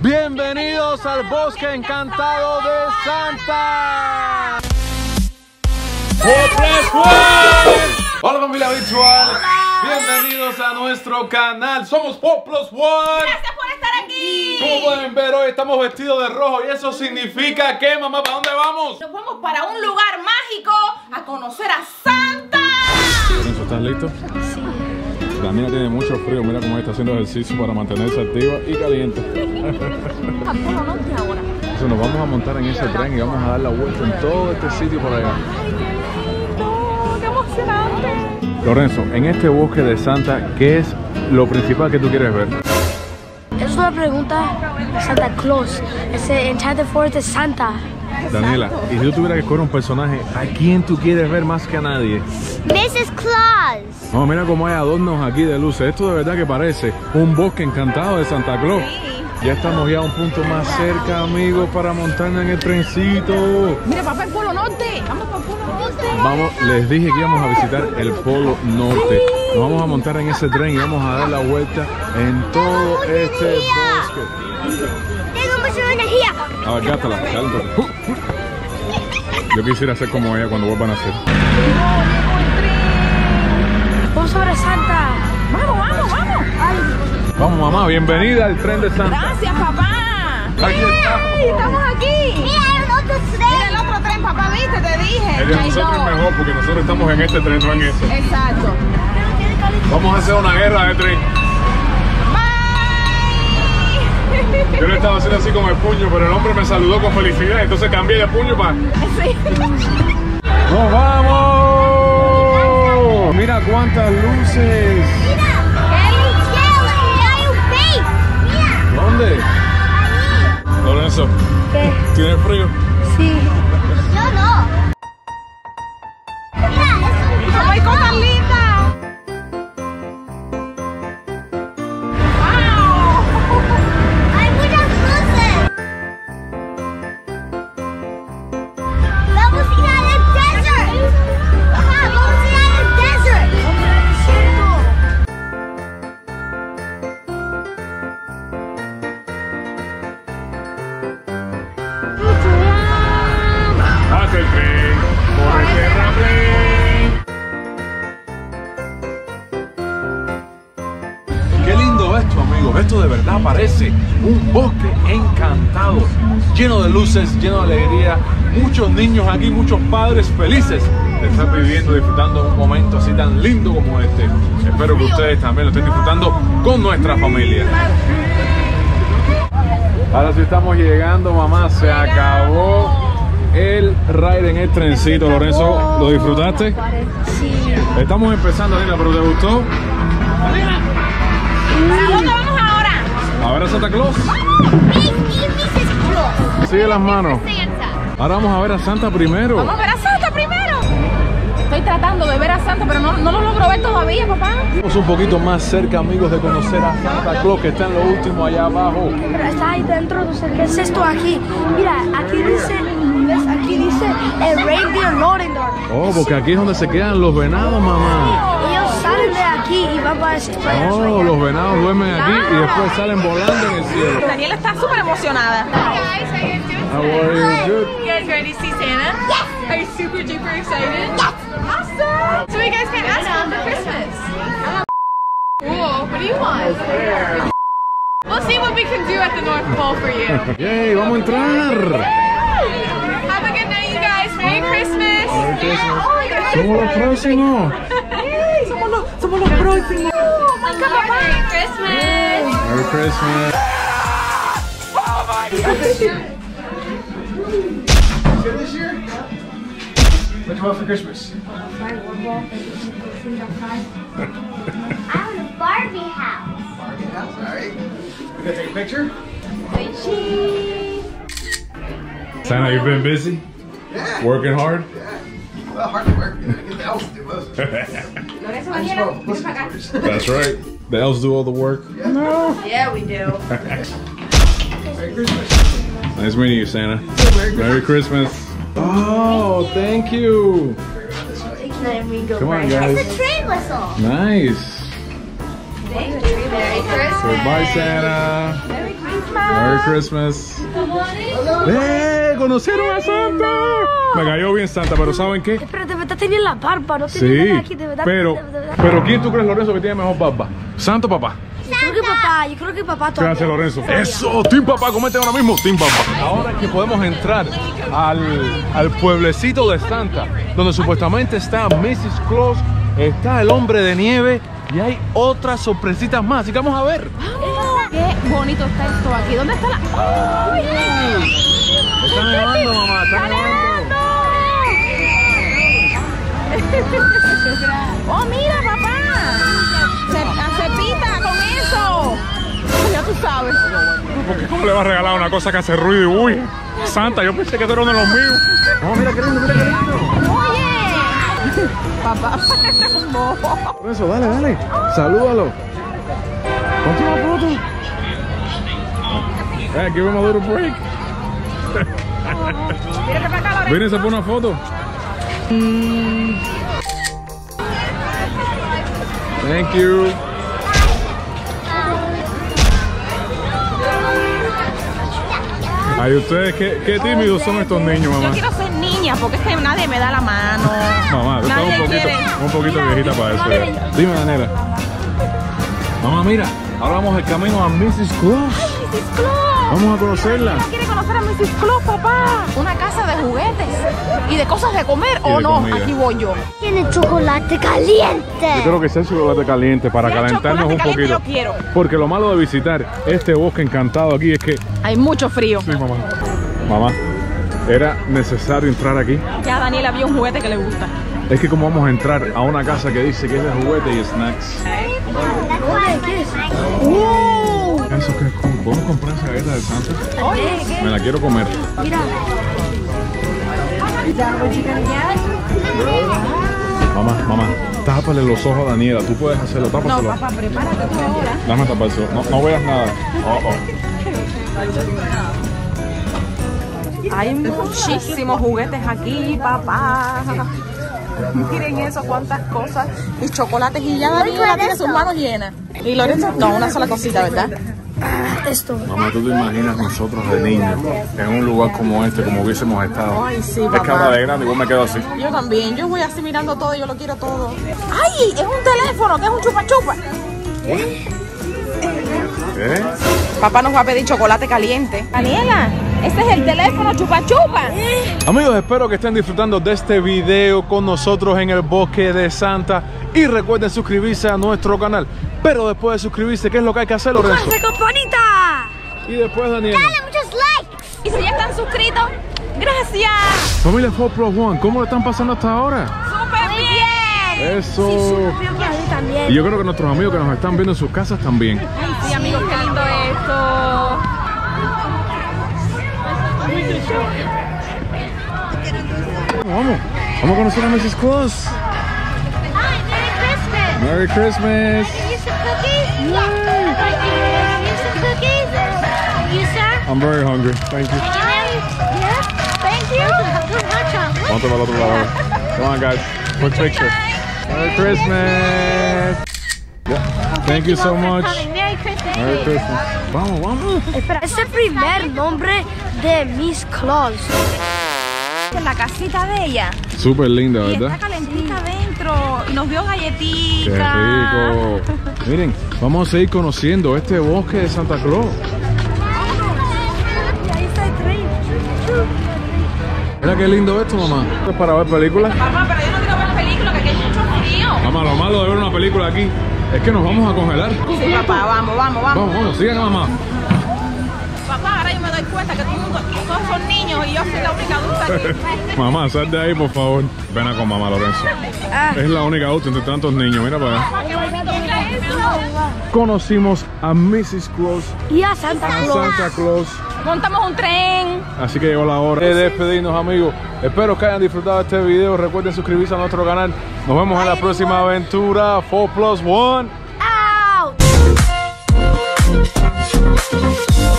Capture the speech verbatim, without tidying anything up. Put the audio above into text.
Bienvenidos al Bosque Encantado de Santa. Hola familia virtual, bienvenidos a nuestro canal. Somos cuatro plus uno. Gracias por estar aquí. Como pueden ver, hoy estamos vestidos de rojo y eso significa que, mamá, ¿para dónde vamos? Nos vamos para un lugar mágico a conocer a Santa. Lorenzo, ¿estás listo? Sí. Daniela tiene mucho frío, mira cómo está haciendo ejercicio para mantenerse activa y caliente. A Polo Norte ahora. Entonces nos vamos a montar en ese tren y vamos a dar la vuelta en todo este sitio para allá. ¡Ay, qué lindo! ¡Qué emocionante! Lorenzo, en este bosque de Santa, ¿qué es lo principal que tú quieres ver? Es una pregunta de Santa Claus. Es el Enchanted Forest de Santa. Daniela, y si yo tuviera que escoger un personaje, ¿a quién tú quieres ver más que a nadie? missus Claus. No, mira cómo hay adornos aquí de luces. Esto de verdad que parece un bosque encantado de Santa Claus. Sí. Ya estamos ya a un punto más cerca, amigos, para montarnos en el trencito. Mira, papá, el Polo Norte. Vamos para el Polo Norte. Vamos, les dije que íbamos a visitar el Polo Norte. Sí. Nos vamos a montar en ese tren y vamos a dar la vuelta en todo este bosque. Tengo mucha energía. Abacátala, caldo. Yo quisiera ser como ella cuando vuelvan a hacer. Vamos sobre Santa. Vamos, vamos, vamos. Ay. Vamos, mamá, bienvenida al tren de Santa. Gracias, papá. Aquí estamos. Estamos aquí. Mira el otro tren. Mira el otro tren, papá, viste, te dije. El de nosotros es mejor porque nosotros estamos en este tren, no en ese. Exacto. Vamos a hacer una guerra de tren. Yo le estaba haciendo así con el puño, pero el hombre me saludó con felicidad, entonces cambié de puño para... Sí. ¡Nos vamos! ¡Mira cuántas luces! ¡Mira! ¡Hay un cielo! ¡Hay un pez! ¡Mira! ¿Dónde? Ahí. Lorenzo. ¿Qué? ¿Tienes frío? Sí. Yo no. ¡Mira! ¡Es un... ¡Hay cosas lindas! Esto de verdad parece un bosque encantado, lleno de luces, lleno de alegría, muchos niños aquí, muchos padres felices de estar viviendo, disfrutando un momento así tan lindo como este. Espero que ustedes también lo estén disfrutando con nuestra familia. Ahora sí estamos llegando, mamá, se acabó el ride en el trencito, Lorenzo, ¿lo disfrutaste? Sí. Estamos empezando, Daniela, ¿pero te gustó? A ver a Santa Claus. Sigue las manos. Ahora vamos a ver a Santa primero. Vamos a ver a Santa primero. Estoy tratando de ver a Santa, pero no, no lo logro ver todavía, papá. Estamos un poquito más cerca, amigos, de conocer a Santa Claus, que está en lo último allá abajo. Pero está ahí dentro, no sé qué es esto aquí. Mira, aquí dice, ¿ves? Aquí dice el Reindeer Lodge. Oh, porque aquí es donde se quedan los venados, mamá. Salen de aquí y van para ese... No, los venados duermen aquí y después salen volando en el cielo. Daniela está súper emocionada. Hi guys, how are you doing? How are you doing? You guys ready to see Santa? Yes! Are you super duper excited? Yes! Awesome! So you guys can ask him for Christmas. Cool, what do you want? We'll see what we can do at the North Pole for you. Yay, vamos a entrar! Have a good night, you guys. Merry Christmas! Merry Christmas. Somos los próximos. Somos los, somos los próximos. Oh my God. Merry Christmas. Merry Christmas. Oh my God. This year. Is it this year? What do you want for Christmas? I want a Barbie house. Barbie house, all right. We gonna take a picture? Wait, cheese. Santa, you've been busy? Yeah. Working hard? Yeah. Well, hard to work. The elves do most of it. That's right. The elves do all the work. Yeah, no. Yeah we do. Merry Christmas. Nice meeting you, Santa. Merry, Merry Christmas. Christmas. Oh, thank you. Thank you. Come on, guys. It's a train whistle. Nice. Thank you. Merry Christmas. Goodbye, Santa. Merry Christmas. Merry Christmas. ¡Eh! ¡Conocieron a Santa! Me cayó bien Santa, pero ¿saben qué? Pero de verdad tenía la barba, no tenía nada aquí, de verdad. Pero, pero ¿quién tú crees, Lorenzo, que tiene mejor barba? ¿Santa o papá? Yo creo que papá, yo creo que papá todavía. Gracias, Lorenzo. Eso, Team Papá, comenten ahora mismo, Team Papá. Ahora que podemos entrar al, al pueblecito de Santa, donde supuestamente está missus Claus, está el hombre de nieve y hay otras sorpresitas más, así que vamos a ver. ¡Qué bonito está esto aquí! ¿Dónde está la...? ¡Oh, yeah! ¡Está nevando, mamá! ¡Está nevando! ¡Oh, mira, papá! Se, ¡Se pita con eso! Ya tú sabes. ¿Por qué cómo le vas a regalar una cosa que hace ruido y bulla? Santa, yo pensé que tú eras uno de los míos. ¡No, mira qué lindo, mira qué lindo! ¡Oye! Papá, no. Eso, dale, dale. Salúdalo. Continúa la foto. Hey, give him a little break. Viene, se pone una foto. Thank you. Ay, ustedes, qué, qué tímidos son estos niños, mamá. Yo quiero ser niña porque es que nadie me da la mano. Mamá, tú nadie estás un poquito, quiere. un poquito viejita para eso ya. Dime, Daniela. Mamá, mira, ahora vamos el camino a missus Claus. ¡Ay, missus Claus! Vamos a conocerla. ¿Quién quiere conocer a missus Claus, papá? Una casa de juguetes y de cosas de comer, ¿o no? Comida. Aquí voy yo. Tiene chocolate caliente. Yo creo que sea chocolate caliente para calentarnos un poquito. Yo quiero. Porque lo malo de visitar este bosque encantado aquí es que hay mucho frío. Sí, mamá. Mamá, era necesario entrar aquí. Ya Daniela vio un juguete que le gusta. Es que como vamos a entrar a una casa que dice que es de juguetes y snacks. ¿Qué es? ¡Wow! Eso que es como... ¿Podemos comprar esa galleta de Santa? Oye, me la quiero comer. Mira. Mamá, mamá, tápale los ojos a Daniela. Tú puedes hacerlo, tápaselo. No, papá, prepárate tú ahora. Dame taparse. No, no veas nada. Oh, oh. Hay muchísimos juguetes aquí, papá. Miren eso, cuántas cosas. Y chocolates. Y ya Daniela tiene sus manos llenas. Y Lorenzo, no, una sola cosita, ¿verdad? Esto. Mamá, ¿tú te imaginas nosotros de niños en un lugar como este, como hubiésemos estado? Ay, sí, papá. Es que ahora de grande igual me quedo así. Yo también, yo voy así mirando todo, yo lo quiero todo. ¡Ay! Es un teléfono, que es un chupa-chupa. ¿Eh? ¿Eh? Papá nos va a pedir chocolate caliente. Daniela, este es el teléfono chupa-chupa. ¿Eh? Amigos, espero que estén disfrutando de este video con nosotros en el bosque de Santa. Y recuerden suscribirse a nuestro canal. Pero después de suscribirse, ¿qué es lo que hay que hacer, Lorenzo? ¡Suscríbete, campanita! Y después, Daniela, ¡dale muchos likes! Y si ya están suscritos, ¡gracias! Familia cuatro plus uno, ¿cómo lo están pasando hasta ahora? ¡Súper bien! ¡Eso! Sí, súper bien. También. Y yo creo que nuestros amigos que nos están viendo en sus casas también. ¡Ay, sí, amigos, qué lindo esto! ¡Vamos! ¡Vamos a conocer a missus Claus! Merry Christmas! Are you some cookies? Yeah. Are you some cookies? Are you some? I'm very hungry. Thank you. Yeah. Thank you. Want to have a little flower? Come on, guys. Quick picture. Merry Christmas. Yeah. Thank you so much. Merry Christmas. Merry Christmas. Vamos, vamos. Es el primer nombre de missus Claus. La casita de ella. Súper linda, ¿verdad? Y está calentita adentro. Y nos dio galletitas. ¡Qué rico! Miren, vamos a seguir conociendo este bosque de Santa Claus. Mira qué lindo esto, mamá. ¿Es para ver películas? Mamá, pero yo no quiero ver películas, que aquí hay mucho frío. Mamá, lo malo de ver una película aquí es que nos vamos a congelar. Sí, papá, vamos, vamos, vamos. Vamos, vamos, sigan, mamá. Papá, ahora yo me doy cuenta que todo el mundo, todos son niños y yo soy la única adulta aquí. Mamá, sal de ahí, por favor. Ven a con mamá, Lorenzo. Ah. Es la única adulta entre tantos niños, mira para allá. Conocimos a missus Claus y a Santa Claus. Santa Claus. Montamos un tren. Así que llegó la hora de despedirnos, amigos. Espero que hayan disfrutado este video. Recuerden suscribirse a nuestro canal. Nos vemos en la próxima aventura. cuatro plus uno. Out.